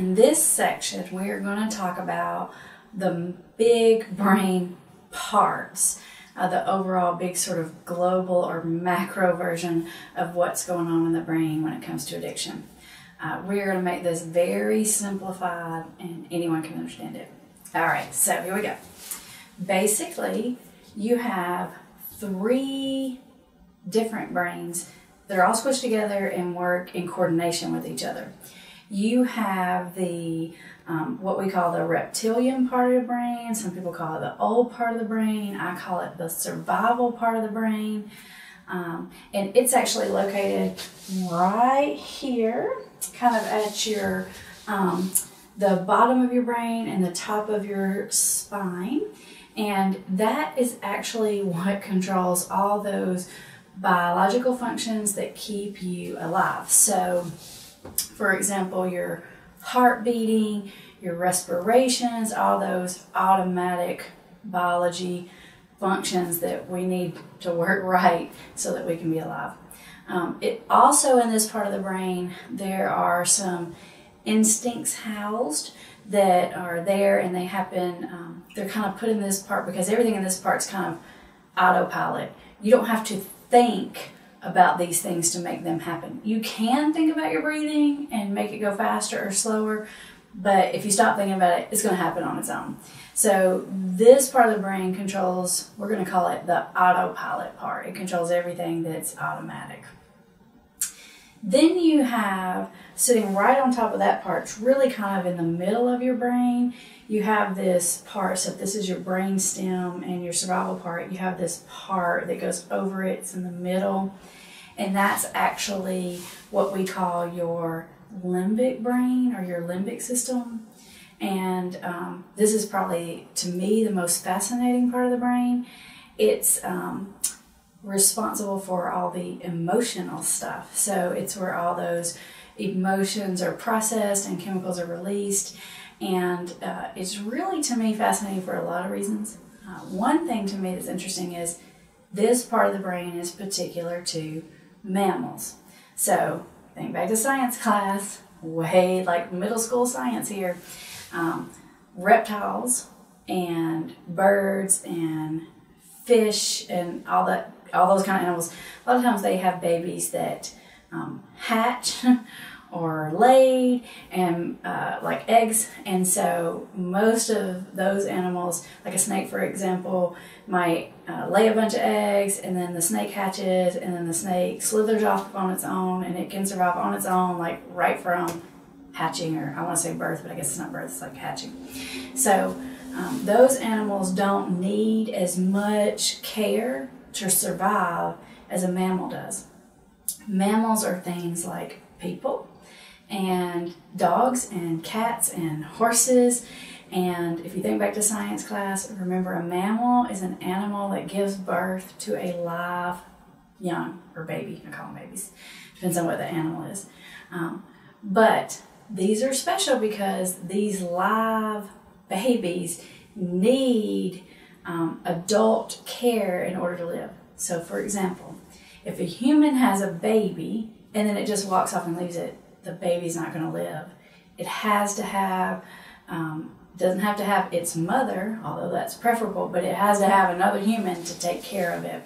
In this section, we are going to talk about the big brain parts, the overall big sort of global or macro version of what's going on in the brain when it comes to addiction. We're going to make this very simplified and anyone can understand it. All right, so here we go. Basically, you have three different brains that are all squished together and work in coordination with each other. You have the what we call the reptilian part of the brain. Some people call it the old part of the brain. I call it the survival part of the brain. And it's actually located right here, kind of at your the bottom of your brain and the top of your spine. And that is actually what controls all those biological functions that keep you alive. So, for example, your heart beating, your respirations, all those automatic biology functions that we need to work right so that we can be alive. It also, in this part of the brain, there are some instincts housed that are there, and they happen, they're kind of put in this part because everything in this part's kind of autopilot. You don't have to think about these things to make them happen. You can think about your breathing and make it go faster or slower, but if you stop thinking about it, it's going to happen on its own. So this part of the brain controls, we're going to call it the autopilot part. It controls everything that's automatic. Then you have, sitting right on top of that part, it's really kind of in the middle of your brain, you have this part, so if this is your brain stem and your survival part, you have this part that goes over it, it's in the middle, and that's actually what we call your limbic brain or your limbic system. And this is probably, to me, the most fascinating part of the brain. It's responsible for all the emotional stuff. So it's where all those emotions are processed and chemicals are released. And it's really, to me, fascinating for a lot of reasons. One thing to me that's interesting is this part of the brain is particular to mammals. So think back to science class, way like middle school science here. Reptiles and birds and fish and all that, all those kind of animals, a lot of times they have babies that hatch or laid and like eggs, and so most of those animals, like a snake for example, might lay a bunch of eggs, and then the snake hatches, and then the snake slithers off on its own, and it can survive on its own, like right from hatching, or I want to say birth, but I guess it's not birth, it's like hatching. So those animals don't need as much care to survive as a mammal does. Mammals are things like people and dogs and cats and horses, and if you think back to science class, remember a mammal is an animal that gives birth to a live young or baby. I call them babies, depends on what the animal is. But these are special because these live babies need adult care in order to live. So for example, if a human has a baby and then it just walks off and leaves it, the baby's not going to live. It has to have, doesn't have to have its mother, although that's preferable, but it has to have another human to take care of it.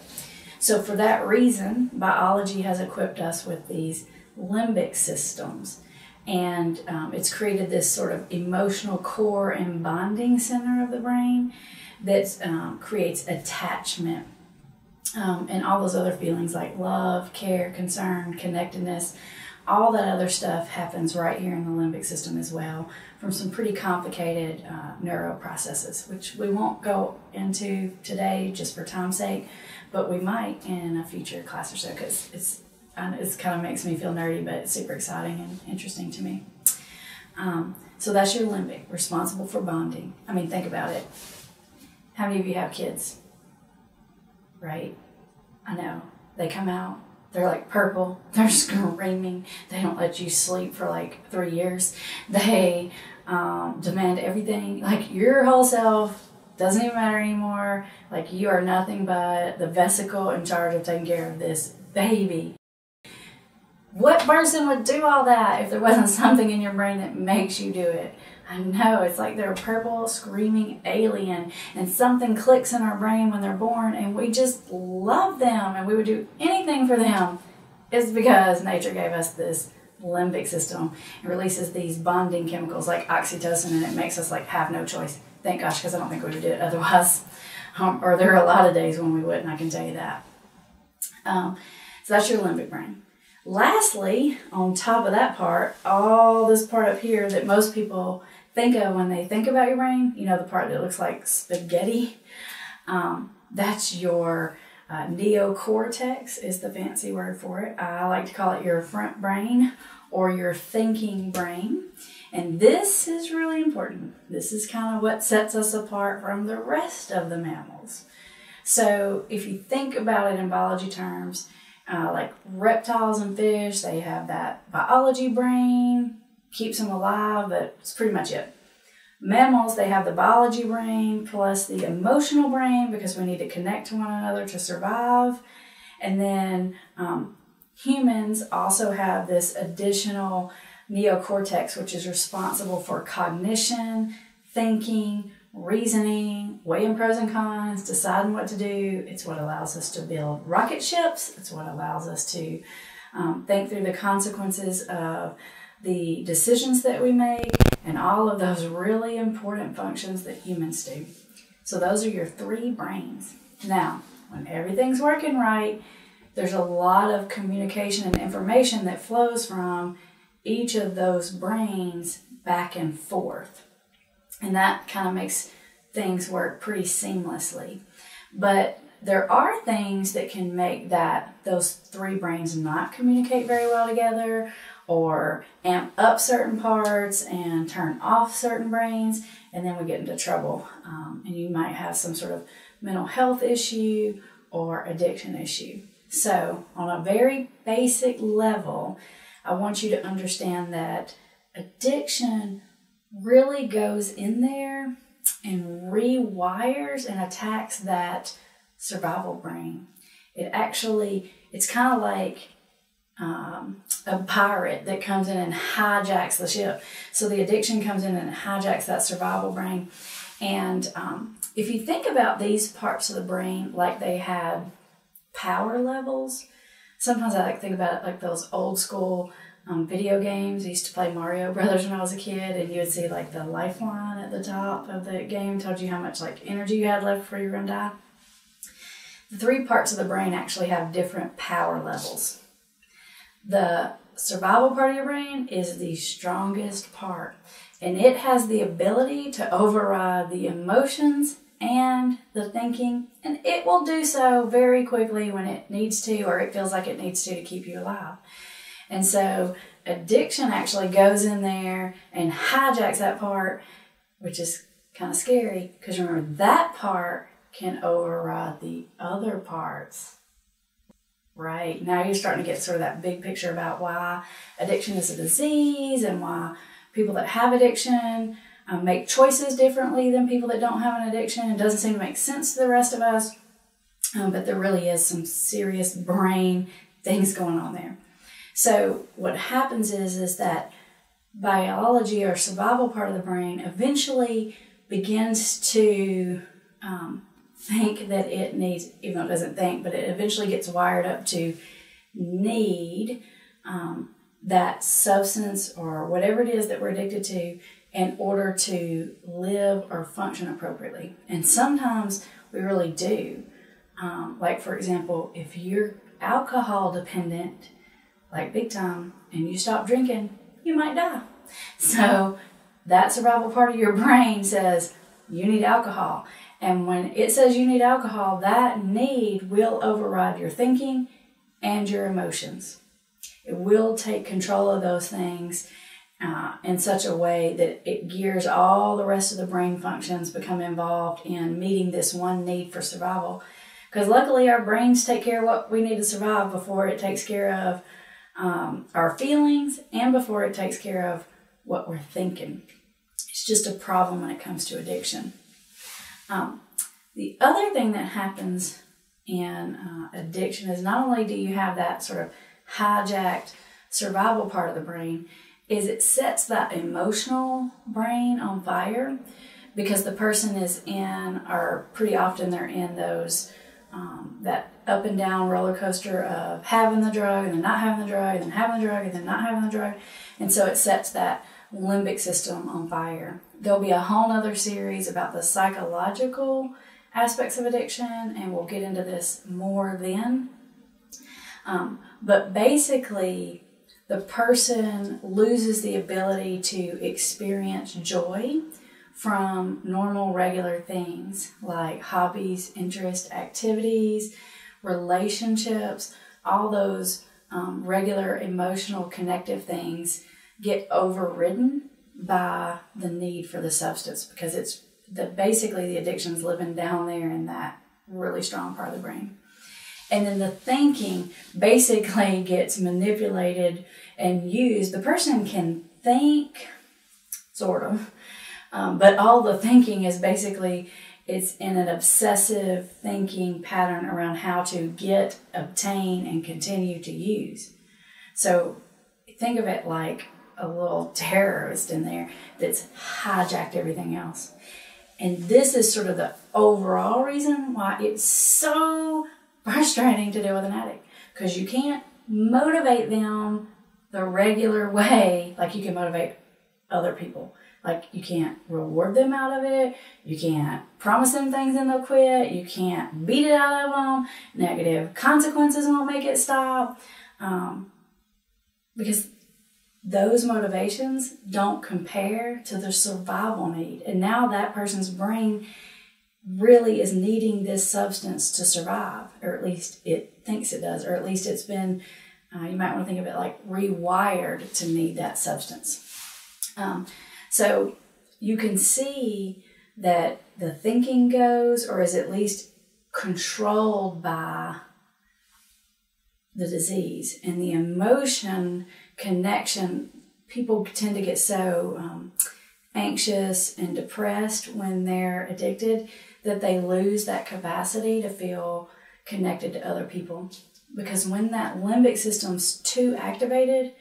So for that reason, biology has equipped us with these limbic systems, and it's created this sort of emotional core and bonding center of the brain that creates attachment and all those other feelings like love, care, concern, connectedness. All that other stuff happens right here in the limbic system as well, from some pretty complicated neural processes, which we won't go into today just for time's sake, but we might in a future class or so, because it kind of makes me feel nerdy, but it's super exciting and interesting to me. So that's your limbic, responsible for bonding. I mean, think about it. How many of you have kids? Right? I know. They come out, they're like purple, they're screaming, they don't let you sleep for like 3 years, they demand everything, like your whole self doesn't even matter anymore, like you are nothing but the vesicle in charge of taking care of this baby. What person would do all that if there wasn't something in your brain that makes you do it? I know, it's like they're a purple screaming alien, and something clicks in our brain when they're born, and we just love them, and we would do anything for them. It's because nature gave us this limbic system. It releases these bonding chemicals like oxytocin, and it makes us like have no choice. Thank gosh, because I don't think we would do it otherwise. Or there are a lot of days when we wouldn't, I can tell you that. So that's your limbic brain. Lastly, on top of that part, all this part up here that most people think of when they think about your brain, you know, the part that looks like spaghetti, that's your neocortex is the fancy word for it. I like to call it your front brain or your thinking brain. And this is really important. This is kind of what sets us apart from the rest of the mammals. So if you think about it in biology terms, like reptiles and fish, they have that biology brain, keeps them alive, but it's pretty much it. Mammals, they have the biology brain plus the emotional brain because we need to connect to one another to survive. And then humans also have this additional neocortex, which is responsible for cognition, thinking, reasoning, weighing pros and cons, deciding what to do. It's what allows us to build rocket ships. It's what allows us to think through the consequences of the decisions that we make and all of those really important functions that humans do. So those are your three brains. Now, when everything's working right, there's a lot of communication and information that flows from each of those brains back and forth. And that kind of makes things work pretty seamlessly. But there are things that can make those three brains not communicate very well together, or amp up certain parts and turn off certain brains, and then we get into trouble. And you might have some sort of mental health issue or addiction issue. So on a very basic level, I want you to understand that addiction really goes in there and rewires and attacks that survival brain. It actually, it's kind of like a pirate that comes in and hijacks the ship. So the addiction comes in and hijacks that survival brain. And if you think about these parts of the brain like they had power levels, sometimes I like to think about it like those old school video games. I used to play Mario Brothers when I was a kid, and you would see like the lifeline at the top of the game told you how much like energy you had left before you were gonna die. The three parts of the brain actually have different power levels. The survival part of your brain is the strongest part, and it has the ability to override the emotions and the thinking, and it will do so very quickly when it needs to, or it feels like it needs to keep you alive. And so addiction actually goes in there and hijacks that part, which is kind of scary because remember that part can override the other parts. Right, now you're starting to get sort of that big picture about why addiction is a disease and why people that have addiction make choices differently than people that don't have an addiction. It doesn't seem to make sense to the rest of us, but there really is some serious brain things going on there. So what happens is that biology or survival part of the brain eventually begins to think that it needs, even though it doesn't think, but it eventually gets wired up to need that substance or whatever it is that we're addicted to in order to live or function appropriately. And sometimes we really do. Like for example, if you're alcohol dependent, like big time, and you stop drinking, you might die. So that survival part of your brain says you need alcohol. And when it says you need alcohol, that need will override your thinking and your emotions. It will take control of those things in such a way that it gears all the rest of the brain functions become involved in meeting this one need for survival. Because luckily our brains take care of what we need to survive before it takes care of our feelings and before it takes care of what we're thinking. It's just a problem when it comes to addiction. The other thing that happens in addiction is not only do you have that sort of hijacked survival part of the brain is it sets that emotional brain on fire, because the person is in, or pretty often they're in those, that up and down roller coaster of having the drug and then not having the drug and then having the drug and then not having the drug. And so it sets that limbic system on fire. There'll be a whole nother series about the psychological aspects of addiction, and we'll get into this more then. But basically, the person loses the ability to experience joy from normal, regular things like hobbies, interests, activities, relationships. All those regular emotional connective things get overridden by the need for the substance, because it's basically the addiction's living down there in that really strong part of the brain. And then the thinking basically gets manipulated and used. The person can think, sort of, but all the thinking is basically, it's in an obsessive thinking pattern around how to get, obtain, and continue to use. So think of it like a little terrorist in there that's hijacked everything else. And this is sort of the overall reason why it's so frustrating to deal with an addict, because you can't motivate them the regular way like you can motivate other people. Like, you can't reward them out of it, you can't promise them things and they'll quit, you can't beat it out of them, negative consequences won't make it stop, because those motivations don't compare to their survival need. And now that person's brain really is needing this substance to survive, or at least it thinks it does, or at least it's been, you might want to think of it like rewired to need that substance. So you can see that the thinking goes, or is at least controlled by the disease, and the emotion connection. People tend to get so anxious and depressed when they're addicted that they lose that capacity to feel connected to other people, because when that limbic system's too activated,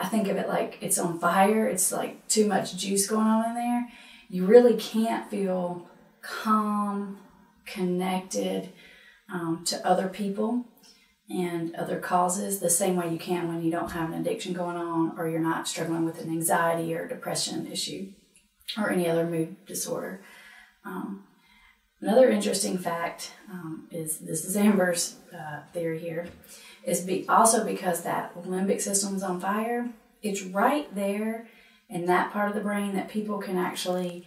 I think of it like it's on fire, it's like too much juice going on in there, you really can't feel calm, connected to other people and other causes the same way you can when you don't have an addiction going on, or you're not struggling with an anxiety or depression issue or any other mood disorder. Another interesting fact is, this is Amber's theory here, is also because that limbic system's on fire, it's right there in that part of the brain that people can actually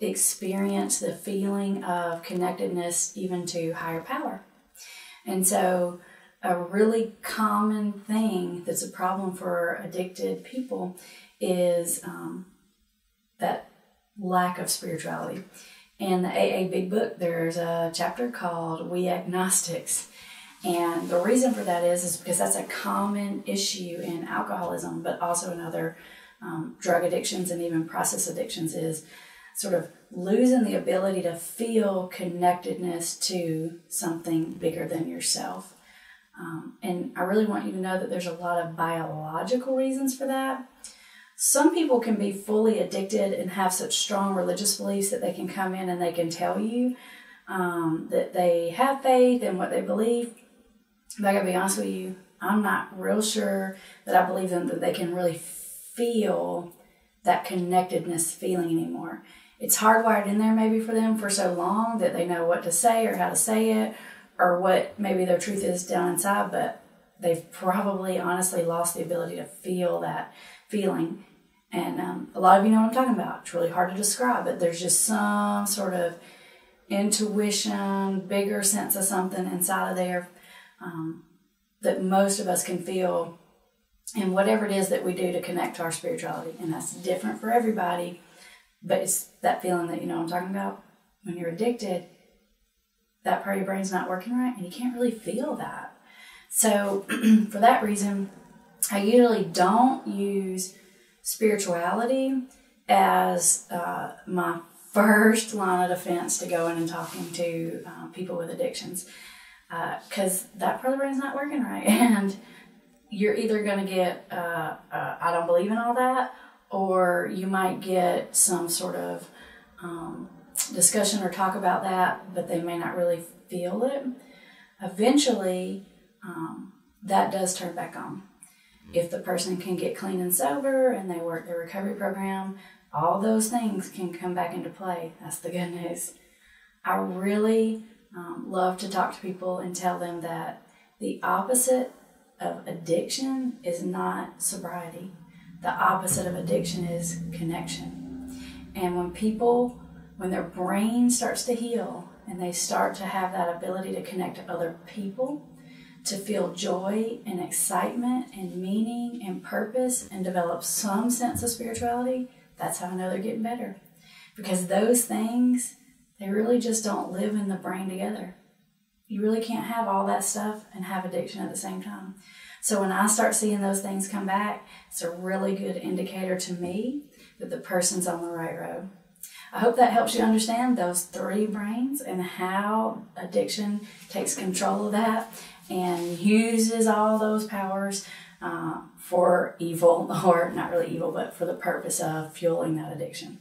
experience the feeling of connectedness even to higher power. And so a really common thing that's a problem for addicted people is that lack of spirituality. In the AA Big Book, there's a chapter called We Agnostics. And the reason for that is because that's a common issue in alcoholism, but also in other drug addictions and even process addictions, is sort of losing the ability to feel connectedness to something bigger than yourself. And I really want you to know that there's a lot of biological reasons for that. Some people can be fully addicted and have such strong religious beliefs that they can come in and they can tell you that they have faith in what they believe. But I gotta be honest with you, I'm not real sure that I believe them, that they can really feel that connectedness feeling anymore. It's hardwired in there maybe for them for so long that they know what to say or how to say it, or what maybe their truth is down inside, but they've probably honestly lost the ability to feel that feeling. And a lot of you know what I'm talking about. It's really hard to describe, but there's just some sort of intuition, bigger sense of something inside of there that most of us can feel, and whatever it is that we do to connect to our spirituality. And that's different for everybody, but it's that feeling that you know I'm talking about. When you're addicted, that part of your brain's not working right, and you can't really feel that. So for that reason, I usually don't use spirituality as my first line of defense to go in and talking to people with addictions, because that part of the brain's not working right. And you're either going to get I don't believe in all that, or you might get some sort of discussion or talk about that, but they may not really feel it. Eventually, that does turn back on. If the person can get clean and sober and they work their recovery program, all those things can come back into play. That's the good news. I really love to talk to people and tell them that the opposite of addiction is not sobriety. The opposite of addiction is connection. And when people, when their brain starts to heal and they start to have that ability to connect to other people, to feel joy and excitement and meaning and purpose and develop some sense of spirituality, that's how I know they're getting better. Because those things, they really just don't live in the brain together. You really can't have all that stuff and have addiction at the same time. So when I start seeing those things come back, it's a really good indicator to me that the person's on the right road. I hope that helps you understand those three brains and how addiction takes control of that and uses all those powers for evil, or not really evil, but for the purpose of fueling that addiction.